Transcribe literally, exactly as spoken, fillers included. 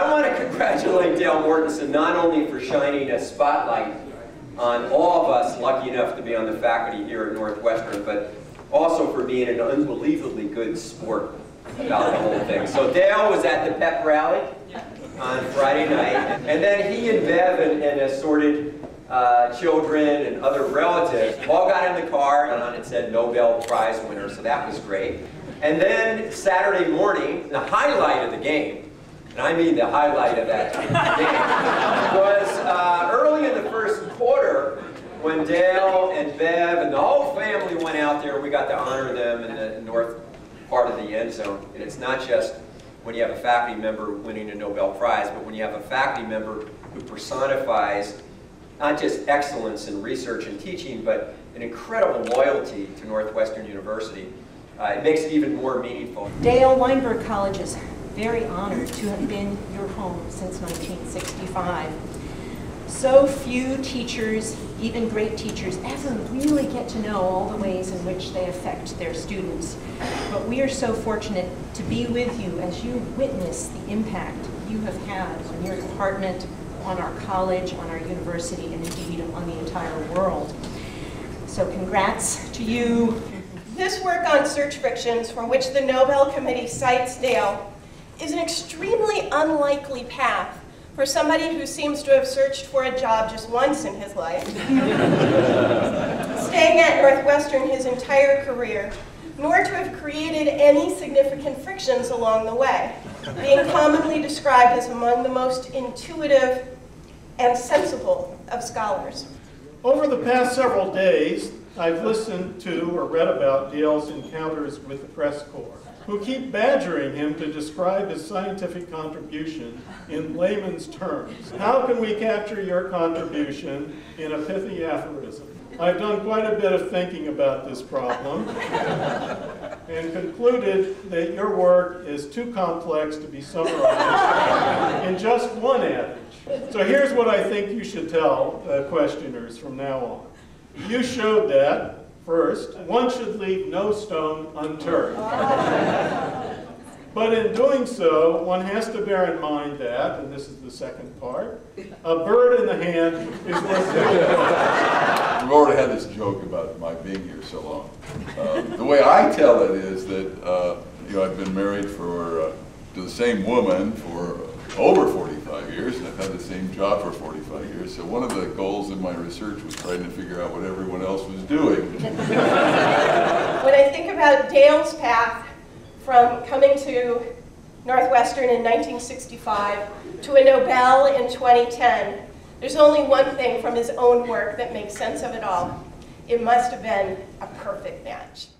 I want to congratulate Dale Mortensen not only for shining a spotlight on all of us lucky enough to be on the faculty here at Northwestern, but also for being an unbelievably good sport about the whole thing. So Dale was at the pep rally on Friday night, and then he and Bev and, and assorted uh, children and other relatives all got in the car, and on it said Nobel Prize winner, so that was great. And then Saturday morning, the highlight of the game, and I mean the highlight of that game, was uh, early in the first quarter, when Dale and Bev and the whole family went out there. We got to honor them in the north part of the end zone. And it's not just when you have a faculty member winning a Nobel Prize, but when you have a faculty member who personifies not just excellence in research and teaching, but an incredible loyalty to Northwestern University. Uh, it makes it even more meaningful. Dale Weinberg College is very honored to have been your home since nineteen sixty-five. So few teachers, even great teachers, ever really get to know all the ways in which they affect their students. But we are so fortunate to be with you as you witness the impact you have had on your department, on our college, on our university, and indeed on the entire world. So congrats to you. This work on search frictions, for which the Nobel Committee cites Dale, is an extremely unlikely path for somebody who seems to have searched for a job just once in his life. Staying at Northwestern his entire career, nor to have created any significant frictions along the way, being commonly described as among the most intuitive and sensible of scholars. Over the past several days, I've listened to or read about Dale's encounters with the press corps, who keep badgering him to describe his scientific contribution in layman's terms. How can we capture your contribution in a pithy aphorism? I've done quite a bit of thinking about this problem and concluded that your work is too complex to be summarized in just one adage. So here's what I think you should tell uh, questioners from now on. You showed that, first, one should leave no stone unturned. But in doing so, one has to bear in mind that, and this is the second part, a bird in the hand is worth two. We've already had this joke about my being here so long. Uh, the way I tell it is that uh, you know, I've been married for, uh, to the same woman for over forty-five years, and I've had the same job for forty-five years, so one of the goals in my research was trying to figure out what everyone else was doing. When I think about Dale's path from coming to Northwestern in nineteen sixty-five to a Nobel in twenty ten, there's only one thing from his own work that makes sense of it all. It must have been a perfect match.